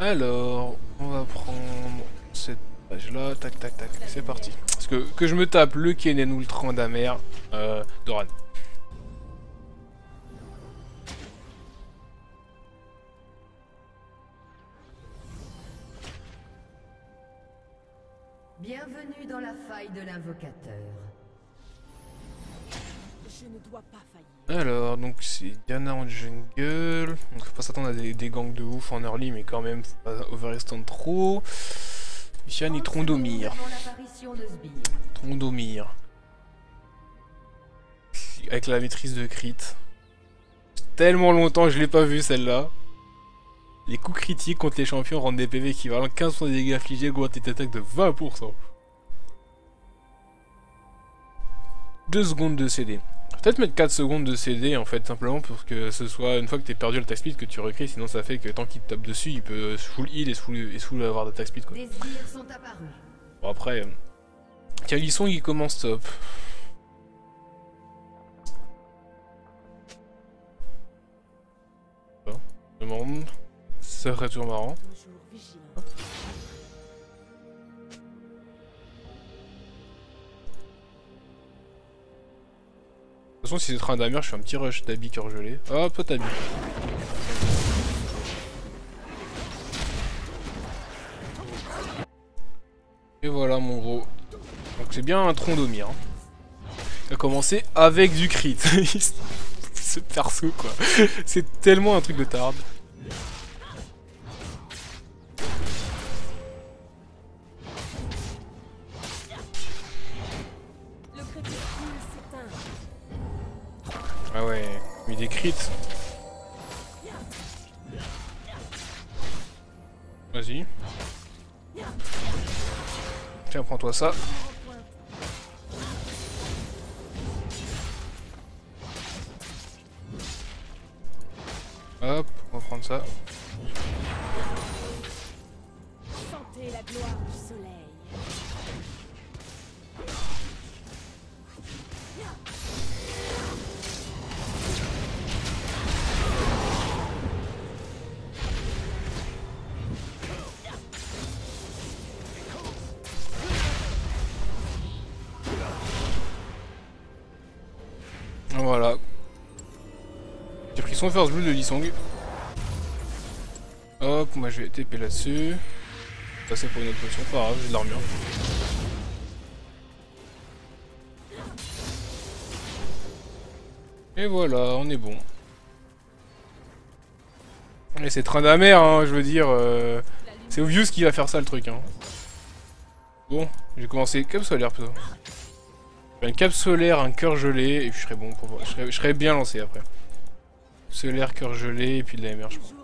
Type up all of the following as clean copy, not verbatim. Alors, on va prendre cette page là, tac tac tac, c'est parti. Parce que je me tape le Kennen ou le Tryndamere, Doran. Bienvenue dans la faille de l'invocateur. Je ne dois pas faillir. Alors, donc c'est Diana en jungle. Donc faut pas s'attendre à des gangs de ouf en early, mais quand même, faut pas overextend trop. Michan et Tryndamere. Tryndamere. Avec la maîtrise de crit. Tellement longtemps que je l'ai pas vu celle-là. Les coups critiques contre les champions rendent des PV équivalents 15% des dégâts infligés, gros tes attaques de 20%. 2 secondes de CD. Peut-être mettre 4 secondes de CD en fait, simplement pour que ce soit une fois que t'es perdu l'attaque speed que tu recrées, sinon ça fait que tant qu'il te tape dessus, il peut full heal et full avoir d'attaque speed quoi. Bon après, Calisson il commence top. Bon, je me demande. Ça serait toujours marrant. De toute façon, si c'est Tryndamere, je fais un petit rush d'habit cœur gelé. Hop, t'habit. Et voilà, mon gros. Donc, c'est bien un Tryndamere. Hein. Ça a commencé avec du crit. Ce perso, quoi. C'est tellement un truc de tarde. Ah ouais, mais des crits. Vas-y. Tiens, prends-toi ça. Hop, on va prendre ça. Sentez la gloire du soleil. Voilà. J'ai pris son first blood de Lee Sin. Hop, moi je vais TP là-dessus. Passer pour une autre potion, pas grave, j'ai de l'armure. Et voilà, on est bon. Et c'est Tryndamere, hein, je veux dire. C'est obvious qu'il va faire ça le truc. Hein. Bon, j'ai commencé comme solaire plutôt. Une cape solaire, un cœur gelé, et puis je serais bon pour. Je serais bien lancé après. Solaire, cœur gelé, et puis de la MR, je pense.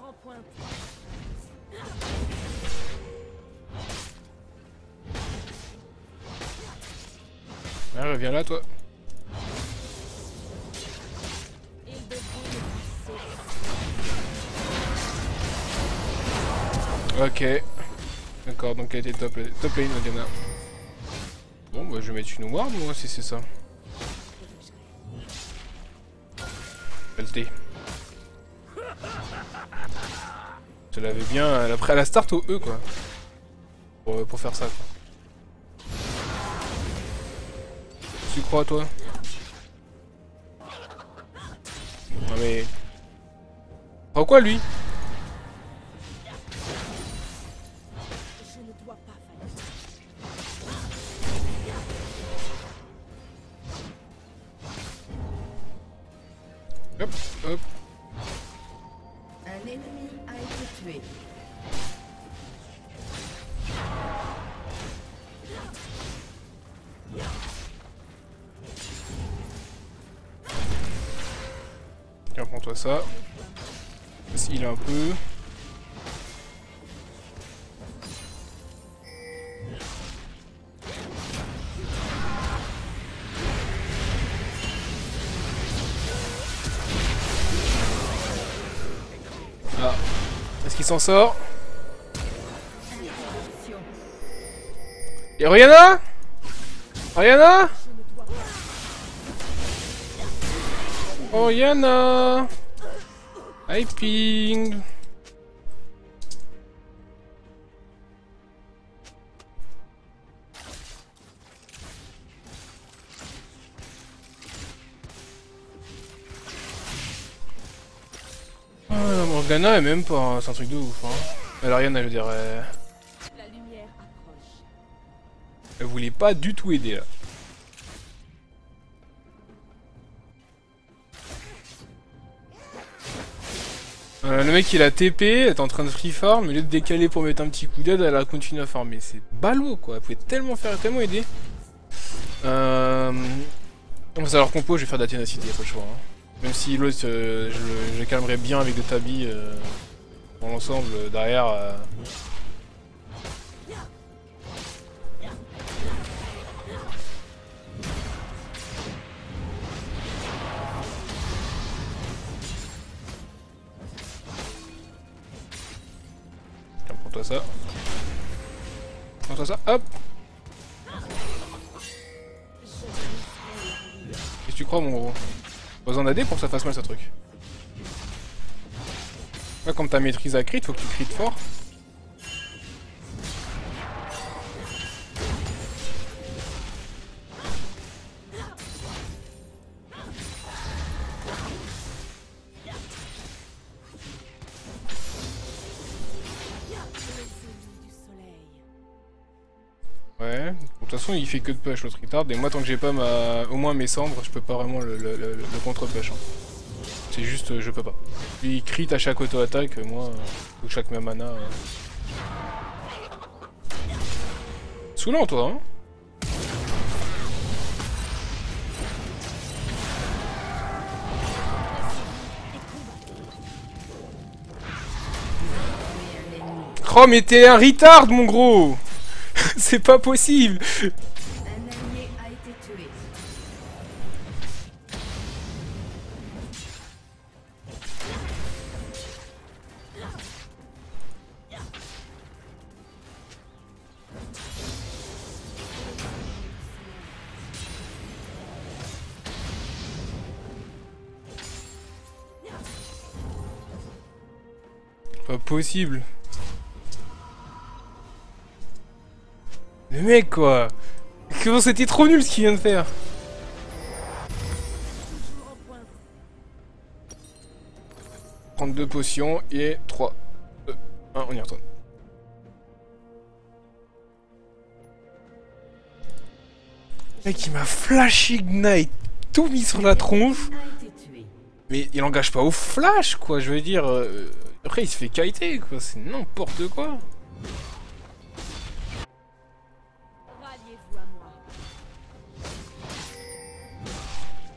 Ah, reviens là, toi. Ok. D'accord, donc elle était top lane, Diana. Bon bah je vais mettre une warm moi si c'est ça. LT. Je l'avais bien après à la start au E quoi. Pour faire ça quoi. Tu crois toi? Non mais... Pourquoi lui? Hop, hop. Un ennemi a été tué. Tiens, prends-toi ça. S'il a un peu. S'en sort. Et Rihanna? Rihanna? Oh Rihanna! Hi ping! Morgana est même pas... C'est un truc de ouf, hein. Alors Rihanna, je dirais... Elle voulait pas du tout aider, là. Le mec il a TP, elle est en train de free farm, au lieu de décaler pour mettre un petit coup d'aide, elle a continué à farmer. C'est ballot quoi, elle pouvait tellement faire, tellement aider. On va savoir compo, je vais faire de la ténacité, pas le choix. Hein. Même si l'autre je le calmerais bien avec des tabis dans l'ensemble derrière. Ça. Prends-toi ça, hop. Qu'est-ce que tu crois mon gros? Pas besoin d'aider pour que ça fasse mal ce truc. Là comme t'as maîtrise à crit, faut que tu crites fort. Ouais, de toute façon il fait que de push l'autre retard, et moi tant que j'ai pas ma... au moins mes cendres, je peux pas vraiment le contre-push. Hein. C'est juste, je peux pas. Lui il crit à chaque auto-attaque, moi, ou chaque même mana. Saoulant toi, hein. Oh mais t'es un retard mon gros. C'est pas possible. Un allié a été tué. Pas possible. Mais mec quoi, c'était trop nul ce qu'il vient de faire. Prendre 2 potions et 3, 2, 1, on y retourne. Mec il m'a flash ignite, tout mis sur la tronche. Mais il engage pas au flash quoi, je veux dire. Après il se fait kiter quoi, c'est n'importe quoi.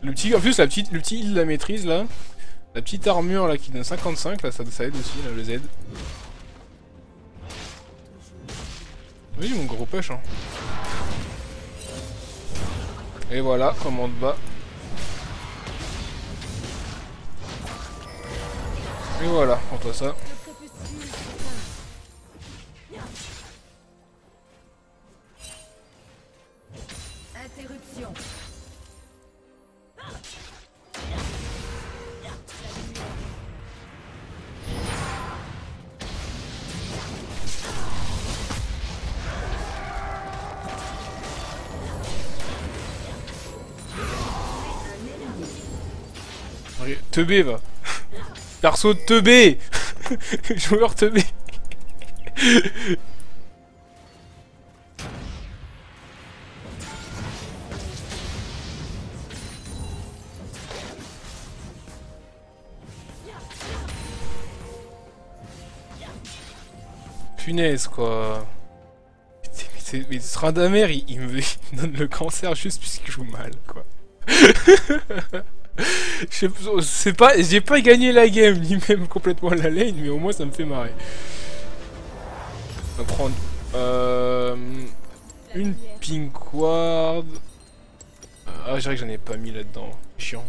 Le petit, en plus le petit il la maîtrise là, la petite armure là qui donne 55 là, ça aide aussi là, le Z. Oui mon gros push hein. Et voilà comment on te bat. Et voilà, prends-toi ça. Teubé va. Perso teubé. Joueur teubé. Punaise quoi. Mais Tryndamere il me donne le cancer juste puisqu'il joue mal quoi. J'ai pas gagné la game, ni même complètement la lane, mais au moins ça me fait marrer. On va prendre une pink ward. Ah, je dirais que j'en ai pas mis là-dedans. Chiant.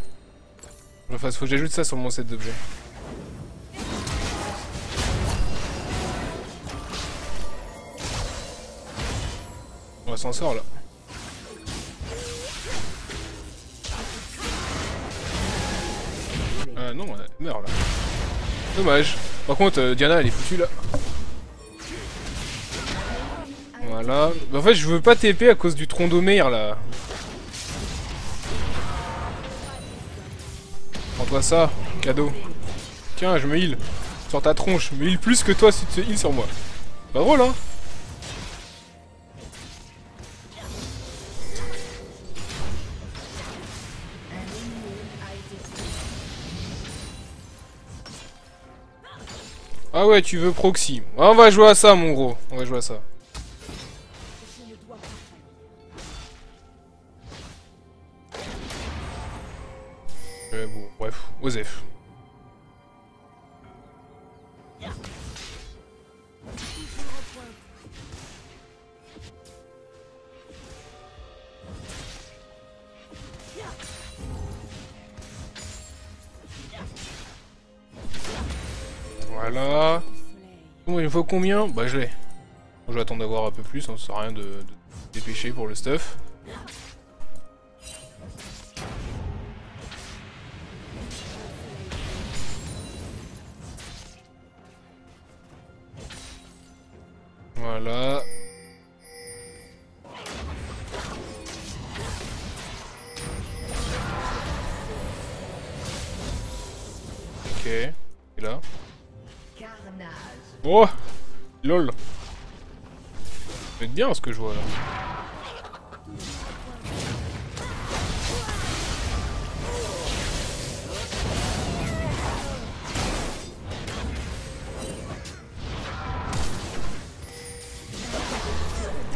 Enfin, faut que j'ajoute ça sur mon set d'objets. On s'en sort là. Non, elle meurt là. Dommage. Par contre, Diana elle est foutue là. Voilà. Bah, en fait, je veux pas TP à cause du Tryndamere là. Prends-toi ça, cadeau. Tiens, je me heal. Sur ta tronche, mais heal plus que toi si tu heal sur moi. Pas drôle, hein. Ah ouais, tu veux proxy. On va jouer à ça, mon gros. On va jouer à ça. Bon, bref, Osef. Voilà. Bon, il me faut combien? Bah je l'ai. Je vais attendre d'avoir un peu plus, on ne sert à rien de dépêcher pour le stuff. Voilà. Ok. Et là. Oh lol. C'est bien ce que je vois là.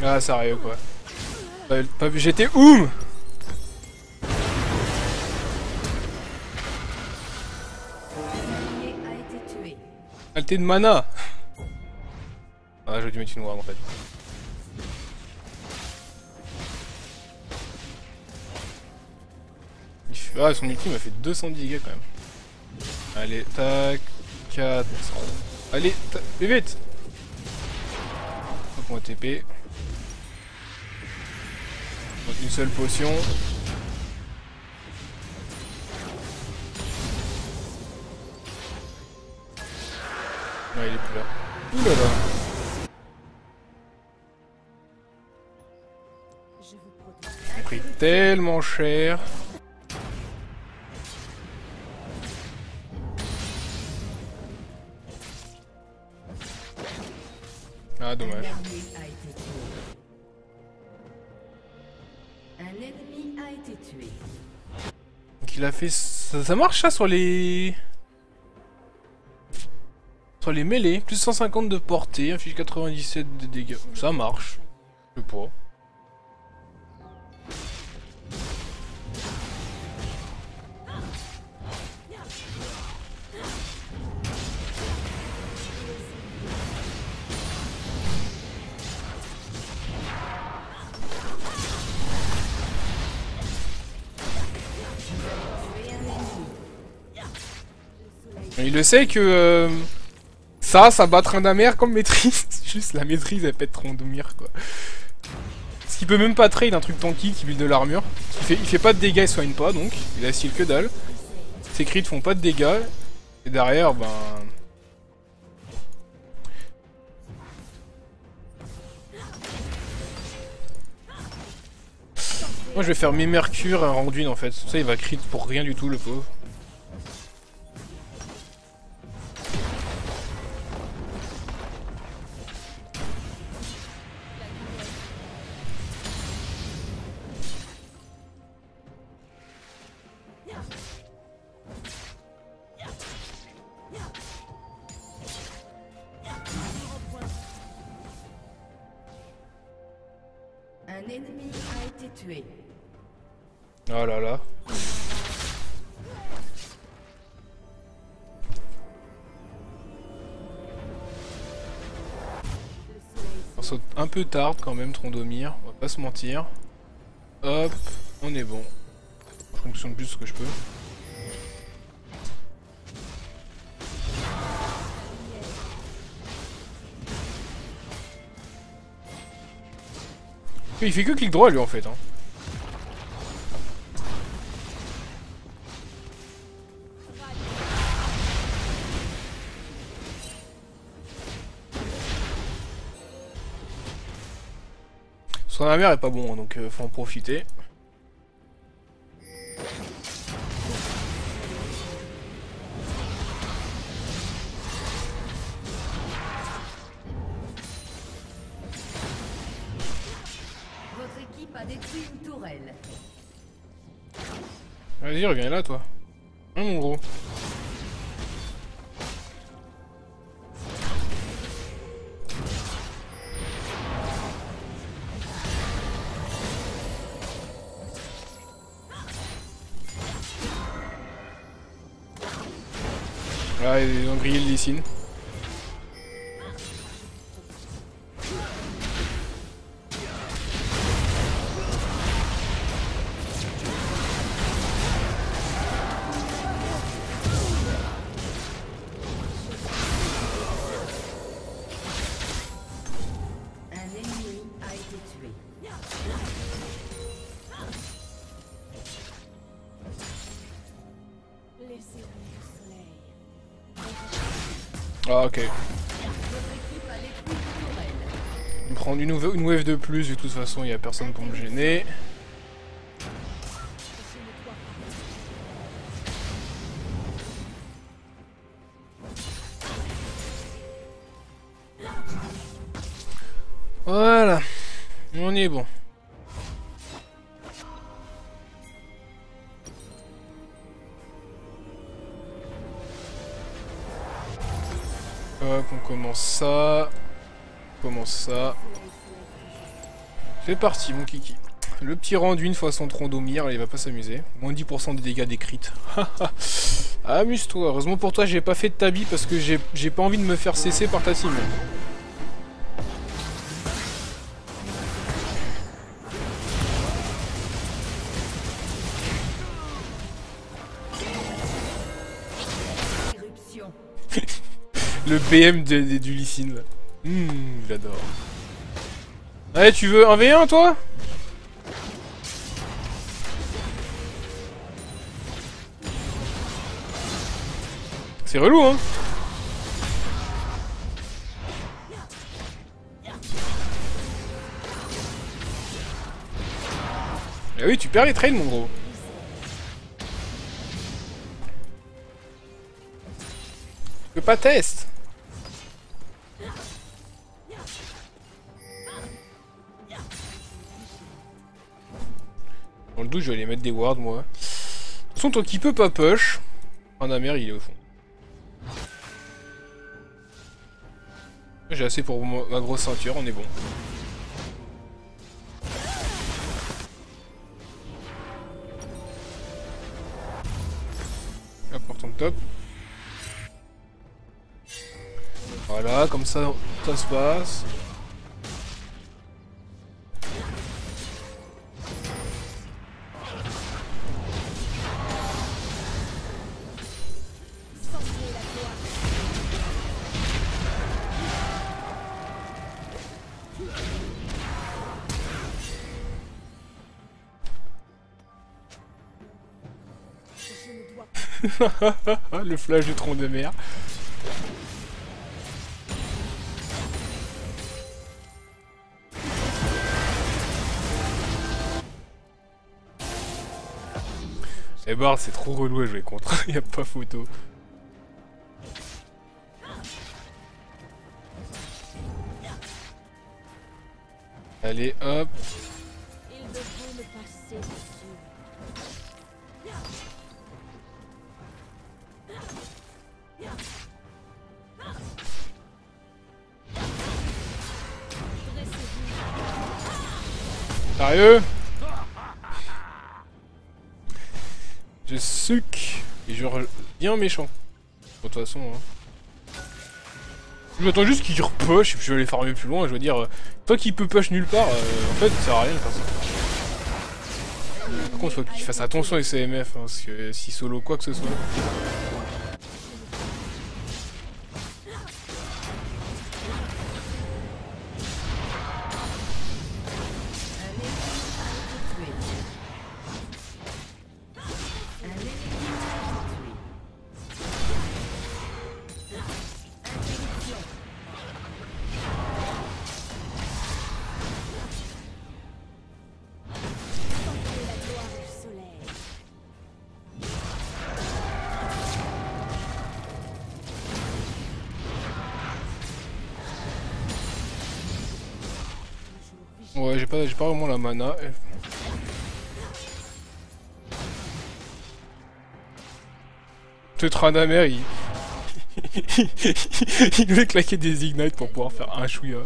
Ah sérieux quoi. Pas vu, j'étais oum. Alté de mana. Ah j'aurais dû mettre une ward en fait. Ah son ultime a fait 200 dégâts quand même. Allez tac 4. Allez tac, vite. Hop on TP. Une seule potion. Non, il est plus là. Ouh là là. Ça a pris tellement cher. Ah, dommage. Donc il a fait... Ça marche ça sur les... Sur les mêlées. Plus 150 de portée, inflige 97 de dégâts. Ça marche. Je sais pas. Il le sait que ça bat Tryndamere comme maîtrise. Juste la maîtrise elle pète Tryndamere quoi. Parce qu'il peut même pas trade un truc tanky qui build de l'armure. Il fait pas de dégâts, il soigne pas donc. Il a style que dalle. Ses crits font pas de dégâts. Et derrière ben... Moi je vais faire mes mercures en renduin en fait. Ça il va crit pour rien du tout le pauvre. Oh là là. On saute un peu tard quand même Tryndamere, on va pas se mentir. Hop, on est bon. Je fonctionne plus ce que je peux. Il fait que clic droit lui en fait hein. Son amère est pas bon donc faut en profiter. détruit une tourelle. Vas-y, reviens là, toi. Hein, mon gros. Ah, ils ont grillé le Lee Sin. Ah ok. Il me prend une wave de plus, de toute façon il n'y a personne pour me gêner. Voilà, on est bon. Hop, on commence ça. On commence ça. C'est parti, mon kiki. Le petit rendu, une fois son tronc d'Omir, il va pas s'amuser. Moins 10% des dégâts des crits. Amuse-toi. Heureusement pour toi, j'ai pas fait de tabi parce que j'ai pas envie de me faire cesser par ta team. Le BM du Lee Sin là. J'adore. Allez, tu veux un V1 toi? C'est relou hein. Ah oui, tu perds les trails mon gros. Je peux pas test. Dans le doute, je vais aller mettre des wards, moi. De toute façon, toi qui peux pas push, Tryndamere, il est au fond. J'ai assez pour ma grosse ceinture, on est bon. Hop, portant top. Voilà, comme ça, ça se passe. Le flash du Tryndamere. Eh bah c'est trop relou à jouer contre, y'a pas photo. Allez hop. Sérieux? Je suc et je reviens méchant. De toute façon, hein. J'attends juste qu'il repush et puis je vais aller farmer plus loin. Et je vais dire, toi qui peux push nulle part, en fait, ça sert à rien de faire ça. Par contre, faut qu'il fasse attention avec ses MF, hein, parce que si solo quoi que ce soit. Ouais, j'ai pas vraiment la mana. le Tryndamere, il voulait claquer des ignites pour pouvoir faire un chouïa.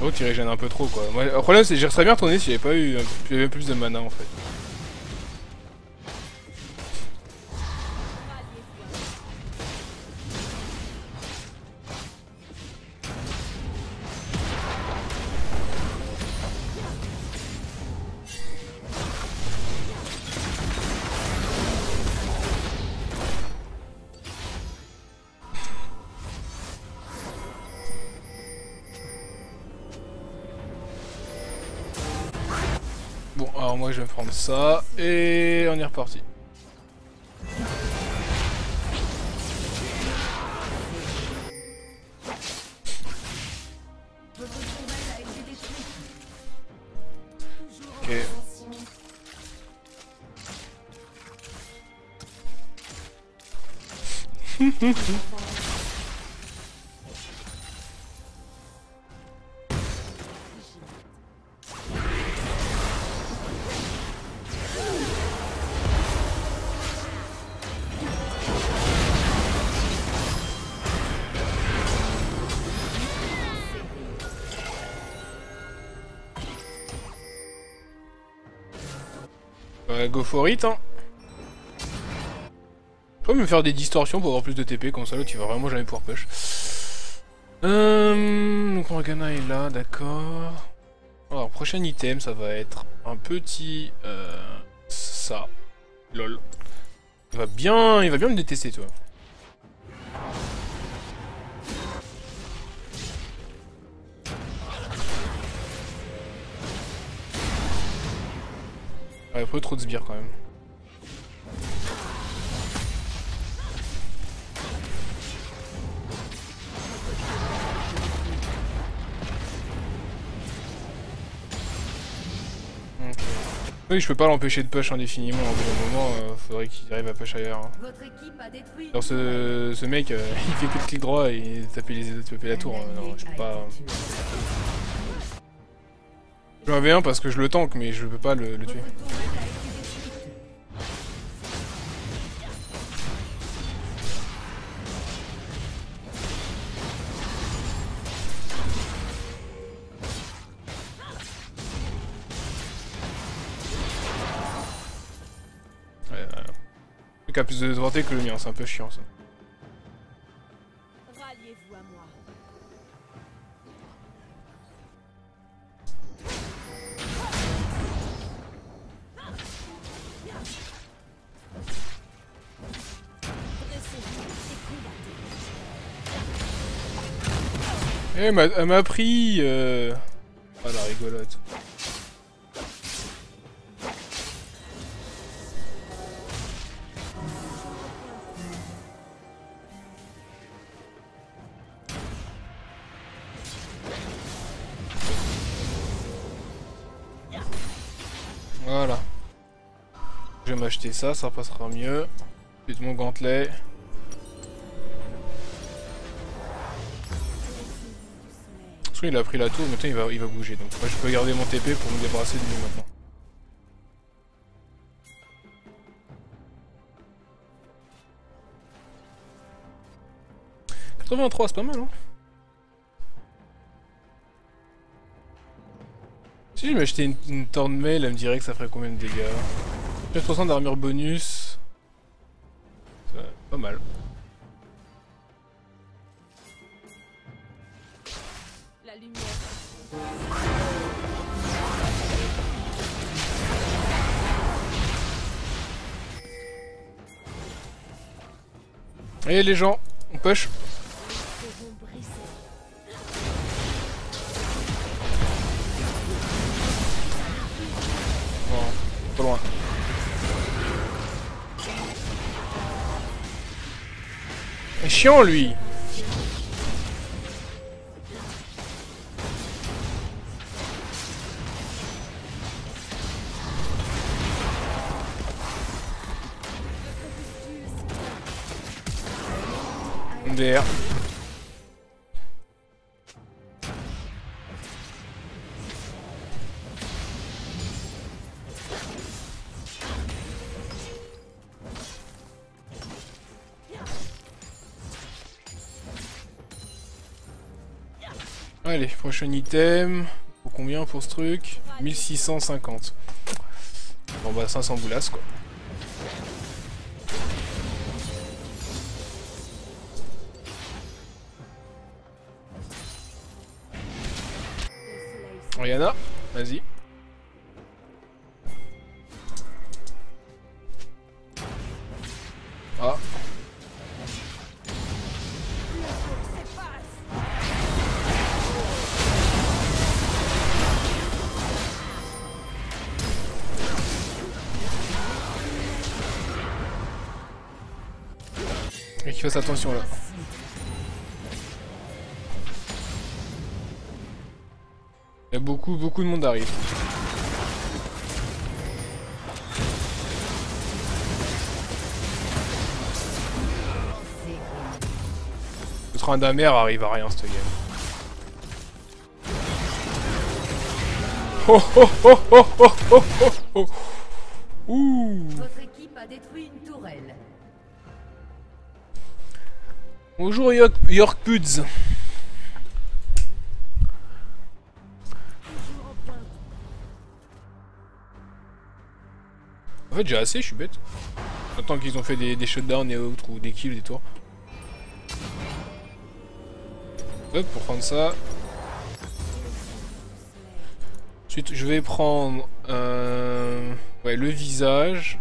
L'autre il régène un peu trop quoi. Moi, le problème c'est que j'aurais très bien retourné s'il n'y avait pas eu un peu plus de mana en fait. Alors moi je vais prendre ça et on est reparti. Ok. Go for it hein. Je peux me faire des distorsions pour avoir plus de TP comme ça l'autre il va vraiment jamais pouvoir push. Donc Morgana est là, d'accord. Alors prochain item ça va être un petit ça. Lol. Il va bien me détester toi. Ouais, il faut trop de sbires quand même. Okay. Oui, je peux pas l'empêcher de push indéfiniment. Au bout d'un moment, faudrait qu'il arrive à push ailleurs. Hein. Alors ce mec, il fait plus de clic droit et taper la tour. Non, je peux pas. Je joue un V1 parce que je le tank, mais je peux pas le tuer. Ouais, ouais. Le truc a plus de portée que le mien, c'est un peu chiant ça. Eh, elle m'a pris Ah la rigolote. Voilà. Je vais m'acheter ça, ça passera mieux. Plus de mon gantelet. Il a pris la tour, maintenant il va bouger, donc moi je peux garder mon TP pour me débarrasser de lui maintenant. « 83, c'est pas mal hein. Si je m'achetais une Tornmail, elle me dirait que ça ferait combien de dégâts. 4% d'armure bonus. Pas mal. Et les gens, on push. Non, pas loin. C'est chiant lui. MDR. Allez, prochain item. Faut combien pour ce truc? 1650. Bon bah 500 boulasses quoi. Rihanna, vas-y. Ah. Et qu'il fasse attention là. Il y a beaucoup de monde arrive. Le Tryndamere arrive à rien cette game. Oh oh oh oh oh oh oh oh. Ouh. Votre équipe a détruit une tourelle. Bonjour York Puds. En fait j'ai assez, je suis bête. Attends qu'ils ont fait des shutdowns et autres, ou des kills, des tours. Hop, pour prendre ça. Ensuite je vais prendre ouais, le visage.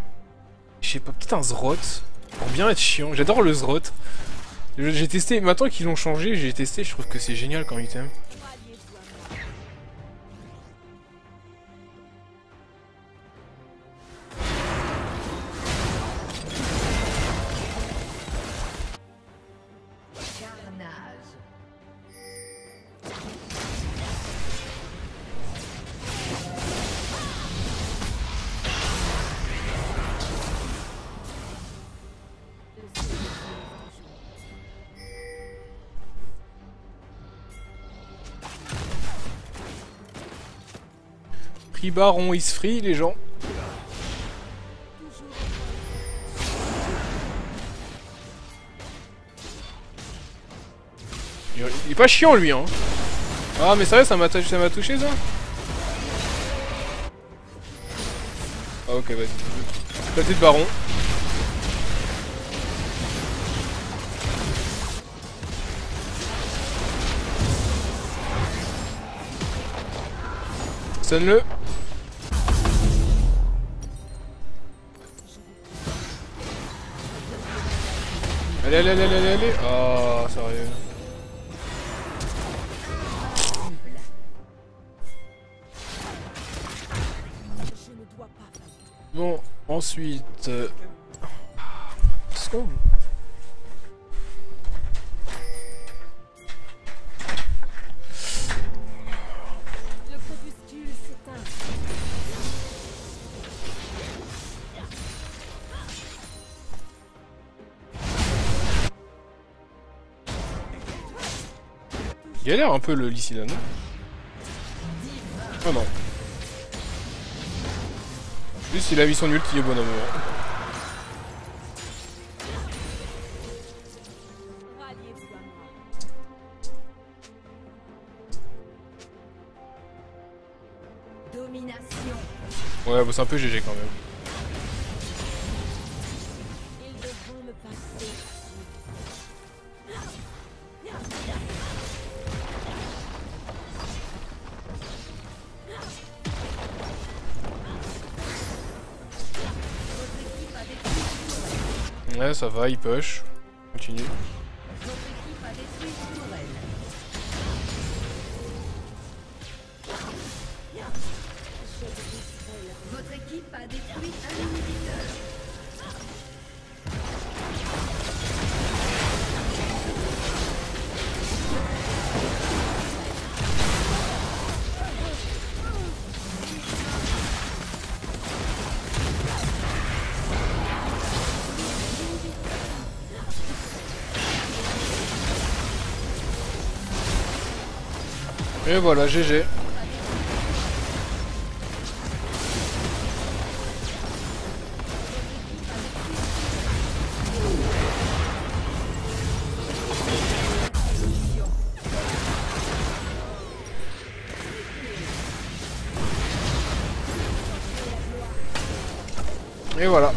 Je sais pas, peut-être un zroth. Pour bien être chiant, j'adore le zroth. J'ai testé, maintenant qu'ils l'ont changé, j'ai testé, je trouve que c'est génial comme item. Baron is free les gens. Il est pas chiant lui hein. Ah mais sérieux, ça m'a touché ça. Ah ok, vas-y. Côté de Baron. Sonne-le. Allez, allez, allez, allez, allez. Oh, sérieux. Bon, ensuite... Galère un peu le Lee Sin, non? Oh non. Juste il a mis son ulti au bonhomme. Ouais, bah c'est un peu GG quand même. Ouais, ça va, il push. Continue. Votre équipe a détruit un et voilà, GG. Et voilà.